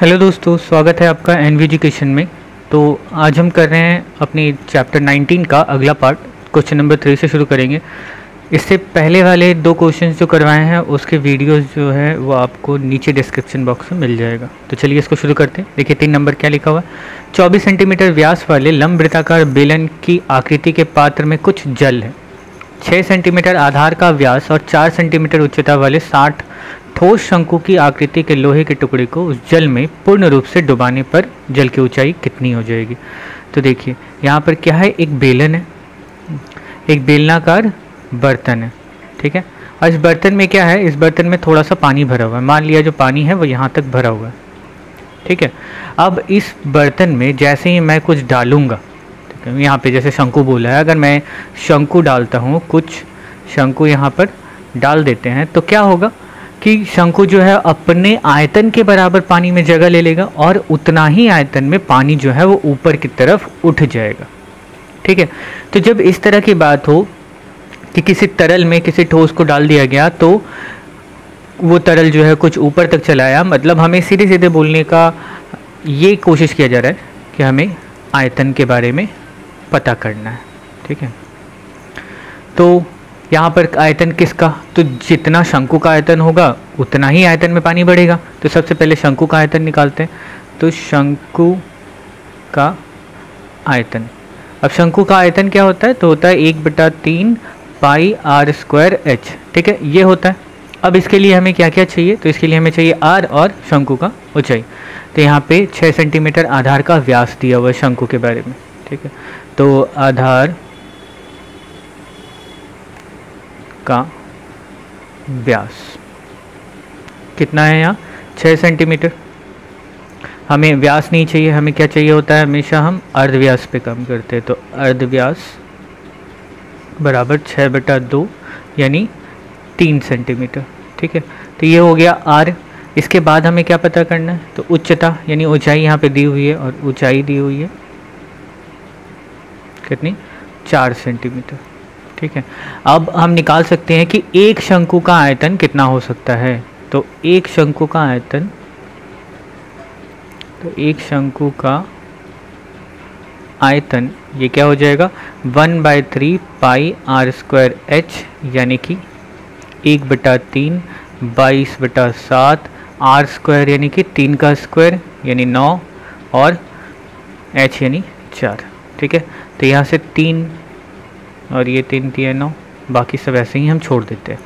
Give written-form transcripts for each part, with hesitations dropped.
Hello दोस्तों, स्वागत है आपका एनवी एजुकेशन में। तो आज हम कर रहे हैं अपने चैप्टर 19 का अगला पार्ट, क्वेश्चन नंबर 3 से शुरू करेंगे। इससे पहले वाले दो क्वेश्चंस जो करवाए हैं उसके वीडियोस जो है वो आपको नीचे डिस्क्रिप्शन बॉक्स में मिल जाएगा। तो चलिए इसको शुरू करते हैं। देखिए 3 नंबर क्या लिखा हुआ है, 24 सेंटीमीटर व्यास वाले लंबवृत्ताकार बेलन की आकृति के पात्र में कुछ जल है। 6 सेंटीमीटर आधार का व्यास और 4 सेंटीमीटर उच्चता वाले 60 ठोस शंकु की आकृति के लोहे के टुकड़े को उस जल में पूर्ण रूप से डुबाने पर जल की ऊंचाई कितनी हो जाएगी। तो देखिए यहाँ पर क्या है, एक बेलन है, एक बेलनाकार बर्तन है, ठीक है। और इस बर्तन में क्या है, इस बर्तन में थोड़ा सा पानी भरा हुआ है। मान लिया जो पानी है वो यहाँ तक भरा हुआ है, ठीक है। अब इस बर्तन में जैसे ही मैं कुछ डालूँगा, ठीक है, यहाँ पर जैसे शंकु बोला है, अगर मैं शंकु डालता हूँ, कुछ शंकु यहाँ पर डाल देते हैं, तो क्या होगा कि शंकु जो है अपने आयतन के बराबर पानी में जगह ले लेगा और उतना ही आयतन में पानी जो है वो ऊपर की तरफ उठ जाएगा, ठीक है। तो जब इस तरह की बात हो कि किसी तरल में किसी ठोस को डाल दिया गया तो वो तरल जो है कुछ ऊपर तक चला आया, मतलब हमें सीधे सीधे बोलने का ये कोशिश किया जा रहा है कि हमें आयतन के बारे में पता करना है, ठीक है। तो यहाँ पर आयतन किसका, तो जितना शंकु का आयतन होगा उतना ही आयतन में पानी बढ़ेगा। तो सबसे पहले शंकु का आयतन निकालते हैं। तो शंकु का आयतन, अब शंकु का आयतन क्या होता है, तो होता है 1/3 πr²h, ठीक है, ये होता है। अब इसके लिए हमें क्या क्या चाहिए, तो इसके लिए हमें चाहिए r और शंकु का ऊंचाई। तो यहाँ पे 6 सेंटीमीटर आधार का व्यास दिया हुआ है शंकु के बारे में, ठीक है। तो आधार का व्यास कितना है यहाँ, 6 सेंटीमीटर। हमें व्यास नहीं चाहिए, हमें क्या चाहिए होता है, हमेशा हम अर्धव्यास पे काम करते हैं। तो अर्धव्यास बराबर 6/2 यानी 3 सेंटीमीटर, ठीक है। तो ये हो गया आर। इसके बाद हमें क्या पता करना है, तो उच्चता यानी ऊंचाई यहाँ पे दी हुई है, और ऊंचाई दी हुई है कितनी, 4 सेंटीमीटर, ठीक है। अब हम निकाल सकते हैं कि एक शंकु का आयतन कितना हो सकता है, तो एक शंकु का आयतन, तो एक शंकु का आयतन ये क्या हो जाएगा, 1/3 πr²h यानी कि 1/3 22/7 r² यानी कि 3² यानी 9 और h यानी 4, ठीक है। तो यहाँ से 3 और ये 3 3 9, बाकी सब ऐसे ही हम छोड़ देते हैं।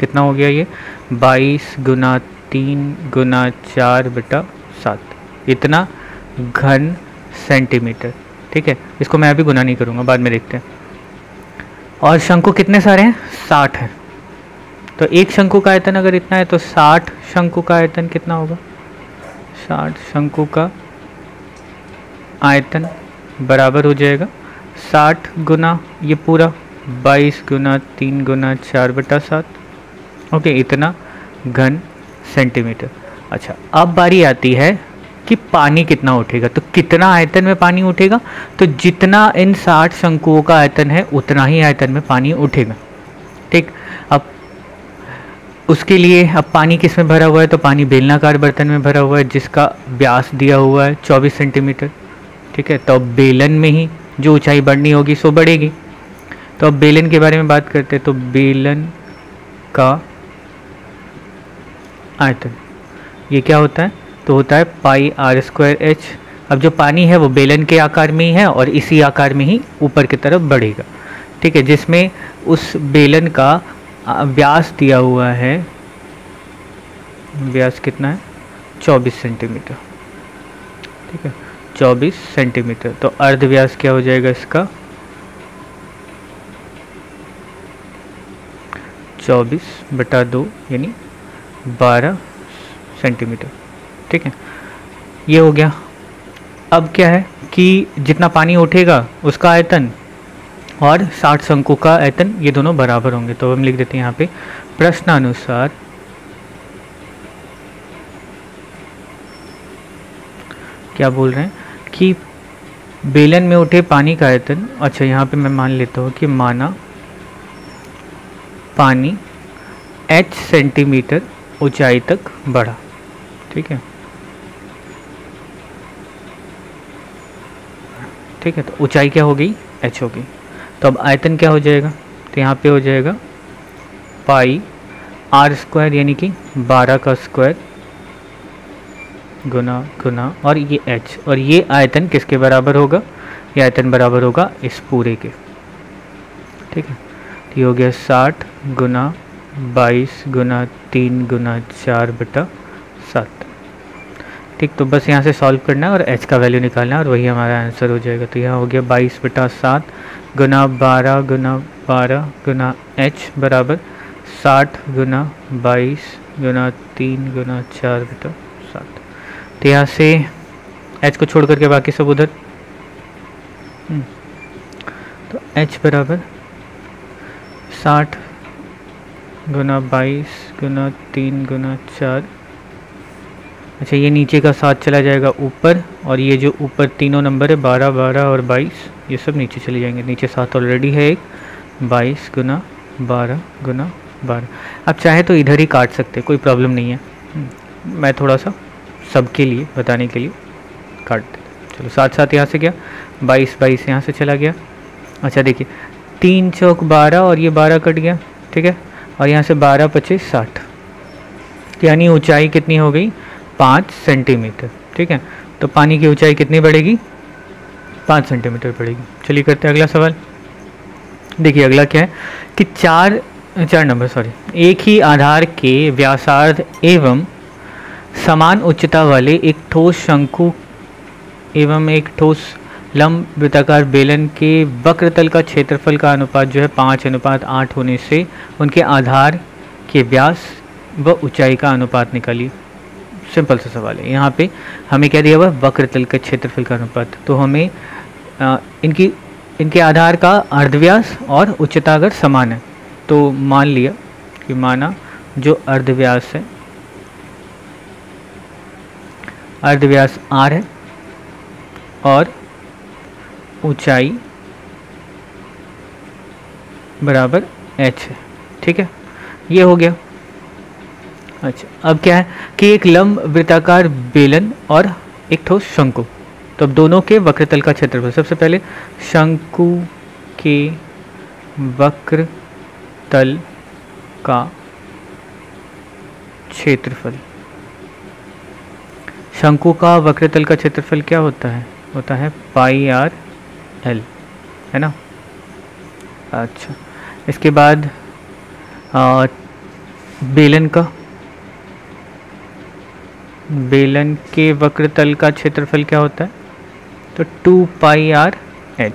कितना हो गया ये, 22 × 3 × 4/7, इतना घन सेंटीमीटर, ठीक है। इसको मैं अभी गुना नहीं करूँगा, बाद में देखते हैं। और शंकु कितने सारे हैं, 60 हैं। तो एक शंकु का आयतन अगर इतना है तो 60 शंकु का आयतन कितना होगा, 60 शंकु का आयतन बराबर हो जाएगा 60 गुना ये पूरा 22 × 3 × 4/7, ओके, इतना घन सेंटीमीटर। अच्छा, अब बारी आती है कि पानी कितना उठेगा, तो कितना आयतन में पानी उठेगा, तो जितना इन 60 शंकुओं का आयतन है उतना ही आयतन में पानी उठेगा, ठीक। अब उसके लिए, अब पानी किस में भरा हुआ है, तो पानी बेलनाकार बर्तन में भरा हुआ है जिसका व्यास दिया हुआ है 24 सेंटीमीटर, ठीक है। तो बेलन में ही जो ऊंचाई बढ़नी होगी सो बढ़ेगी। तो अब बेलन के बारे में बात करते हैं। तो बेलन का आयतन ये क्या होता है, तो होता है πr²h। अब जो पानी है वो बेलन के आकार में ही है और इसी आकार में ही ऊपर की तरफ बढ़ेगा, ठीक है। जिसमें उस बेलन का व्यास दिया हुआ है, व्यास कितना है, 24 सेंटीमीटर, ठीक है, 24 सेंटीमीटर। तो अर्धव्यास क्या हो जाएगा इसका, 24/2 यानी 12 सेंटीमीटर, ठीक है, ये हो गया। अब क्या है कि जितना पानी उठेगा उसका आयतन और 60 शंकु का आयतन, ये दोनों बराबर होंगे। तो हम लिख देते हैं यहाँ पे, प्रश्नानुसार क्या बोल रहे हैं कि बेलन में उठे पानी का आयतन, अच्छा यहाँ पे मैं मान लेता हूँ कि माना पानी h सेंटीमीटर ऊंचाई तक बढ़ा, ठीक है, ठीक है। तो ऊंचाई क्या होगी, h होगी। तो अब आयतन क्या हो जाएगा, तो यहाँ पे हो जाएगा पाई आर स्क्वायर यानी कि 12 का स्क्वायर गुना गुना और ये h, और ये आयतन किसके बराबर होगा, ये आयतन बराबर होगा इस पूरे के, ठीक है। तो ये हो गया 60 गुना 22 गुना 3 गुना 4/7, ठीक। तो बस यहाँ से सॉल्व करना है और h का वैल्यू निकालना है और वही हमारा आंसर हो जाएगा। तो यहाँ हो गया 22/7 गुना 12 गुना 12 गुना h बराबर 60 गुना 22 गुना 3 गुना 4/7। तो यहाँ से h को छोड़ करके बाकी सब उधर, तो h बराबर 60 गुना 22 गुना 3 गुना 4। अच्छा, ये नीचे का 7 चला जाएगा ऊपर, और ये जो ऊपर तीनों नंबर है 12 12 और 22 ये सब नीचे चले जाएंगे। नीचे 7 ऑलरेडी है एक, 22 गुना 12 गुना 12। आप चाहे तो इधर ही काट सकते, कोई प्रॉब्लम नहीं है। मैं थोड़ा सा सबके लिए बताने के लिए काट देता। चलो, 7 यहाँ से गया, 22 यहाँ से चला गया। अच्छा देखिए, 3 चौक 12 और ये 12 कट गया, ठीक है। और यहाँ से 12 25 60, यानी ऊंचाई कितनी हो गई, 5 सेंटीमीटर, ठीक है। तो पानी की ऊंचाई कितनी बढ़ेगी, 5 सेंटीमीटर बढ़ेगी। चलिए करते हैं अगला सवाल। देखिए अगला क्या है कि चार नंबर एक ही आधार के व्यासार्ध एवं समान उच्चता वाले एक ठोस शंकु एवं एक ठोस लंब वृत्ताकार बेलन के वक्र तल का क्षेत्रफल का अनुपात जो है 5:8 होने से उनके आधार के व्यास व ऊंचाई का अनुपात निकालिए। सिंपल सा सवाल है। यहाँ पे हमें क्या दिया हुआ है, वक्र तल के क्षेत्रफल का अनुपात। तो हमें इनके आधार का अर्धव्यास और उच्चता अगर समान है, तो मान लिया कि माना जो अर्धव्यास है, अर्धव्यास r है और ऊंचाई बराबर h है, ठीक है। ये हो गया। अच्छा, अब क्या है कि एक लंब वृत्ताकार बेलन और एक ठोस शंकु, तो अब दोनों के वक्रतल का क्षेत्रफल। सबसे पहले शंकु के वक्र तल का क्षेत्रफल, शंकु का वक्रतल का क्षेत्रफल क्या होता है, होता है पाई आर एल, है ना। अच्छा, इसके बाद बेलन का, बेलन के वक्रतल का क्षेत्रफल क्या होता है, तो 2 पाई आर एच,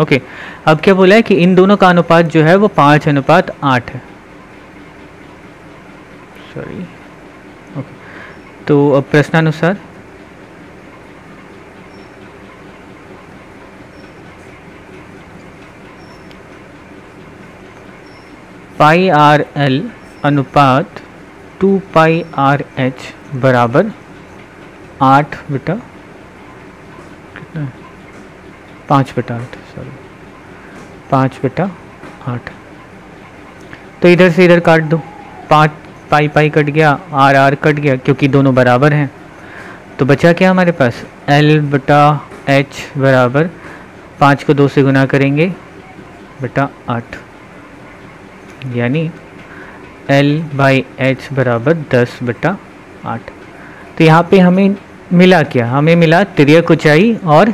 ओके। अब क्या बोला है कि इन दोनों का अनुपात जो है वो 5:8 है, सॉरी, ओके। तो अब प्रश्नानुसार पाई आर एल अनुपात 2 पाई आर एच बराबर 5/8। तो इधर से इधर काट दो, 5 पाई कट गया, आर कट गया, क्योंकि दोनों बराबर हैं। तो बचा क्या हमारे पास, L/H बराबर 5 को 2 से गुना करेंगे बटा 8, यानी L/H बराबर 10/8। तो यहाँ पे हमें मिला क्या, हमें मिला तिर्यक ऊंचाई और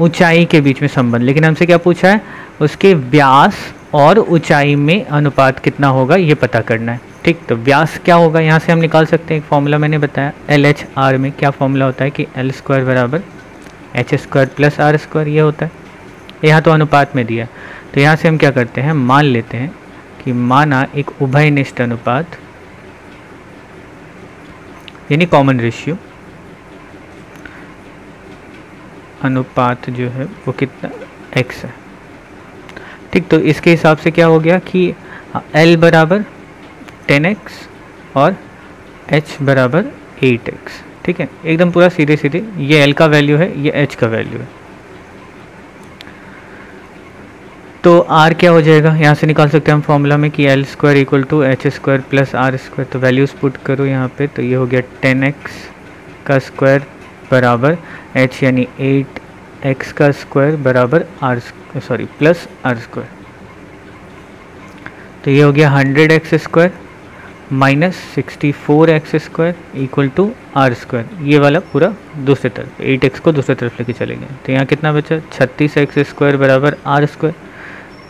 ऊंचाई के बीच में संबंध। लेकिन हमसे क्या पूछा है, उसके व्यास और ऊंचाई में अनुपात कितना होगा ये पता करना है, ठीक। तो व्यास क्या होगा, यहाँ से हम निकाल सकते हैं। एक फॉर्मूला मैंने बताया LHR में, क्या फॉर्मूला होता है कि L² बराबर H² + R², ये होता है। यहाँ तो अनुपात में दिया, तो यहाँ से हम क्या करते हैं, मान लेते हैं कि माना एक उभयनिष्ठ अनुपात यानी कॉमन रेशियो अनुपात जो है वो कितना, x है, ठीक। तो इसके हिसाब से क्या हो गया कि L बराबर 10x और H बराबर 8x, ठीक है। एकदम पूरा सीधे सीधे, ये L का वैल्यू है, ये H का वैल्यू है। तो R क्या हो जाएगा, यहाँ से निकाल सकते हैं हम फॉर्मूला में कि L² = H² + R²। तो वैल्यूज़ पुट करो यहाँ पे, तो ये हो गया 10x का स्क्वायर बराबर H यानी 8 एक्स का स्क्वायर बराबर प्लस आर स्क्वायर। तो ये हो गया 100x square minus 64x square equal to r square. ये वाला पूरा दूसरे तरफ 8x को दूसरे तरफ लेके चलेंगे। तो यहाँ कितना बचा 36x स्क्वायर बराबर आर स्क्वायर।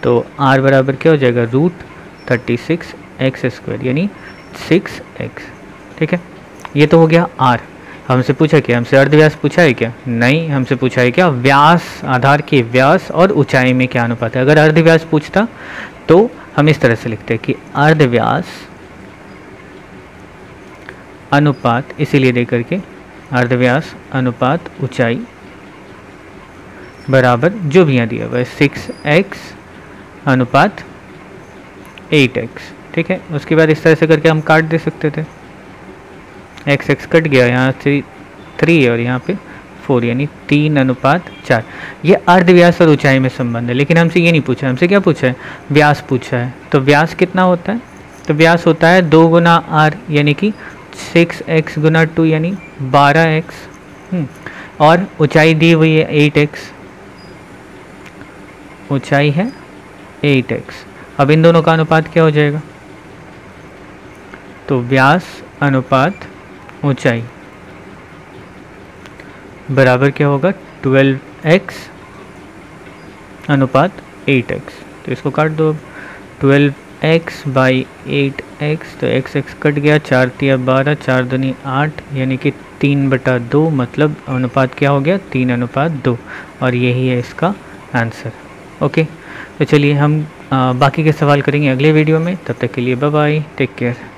तो r बराबर क्या हो जाएगा √36x स्क्वायर यानी 6x। ठीक है, ये तो हो गया r। हमसे पूछा क्या, हमसे अर्धव्यास पूछा है क्या? नहीं, हमसे पूछा है क्या व्यास, आधार के व्यास और ऊंचाई में क्या अनुपात है। अगर अर्धव्यास पूछता तो हम इस तरह से लिखते हैं कि अर्धव्यास अनुपात, इसीलिए दे करके अर्धव्यास अनुपात ऊंचाई बराबर जो भी यहाँ दिया हुआ है 6x अनुपात 8x। ठीक है, उसके बाद इस तरह से करके हम काट दे सकते थे। x x कट गया, यहाँ से 3 और यहाँ पे 4 यानी 3:4। ये अर्धव्यास और ऊंचाई में संबंध है, लेकिन हमसे ये नहीं पूछा। हमसे क्या पूछा है, व्यास पूछा है। तो व्यास कितना होता है? तो व्यास होता है 2 गुना r यानी कि 6x गुना 2 यानी 12x और ऊंचाई दी हुई है 8x, ऊंचाई है 8x। अब इन दोनों का अनुपात क्या हो जाएगा? तो व्यास अनुपात ऊंचाई बराबर क्या होगा 12x अनुपात 8x। तो इसको काट दो, 12x/8x। तो x x कट गया, 4 तिया 12, 4 दूनी 8 यानी कि 3/2, मतलब अनुपात क्या हो गया 3:2 और यही है इसका आंसर। ओके, तो चलिए हम बाकी के सवाल करेंगे अगले वीडियो में। तब तक के लिए बाय बाय, टेक केयर।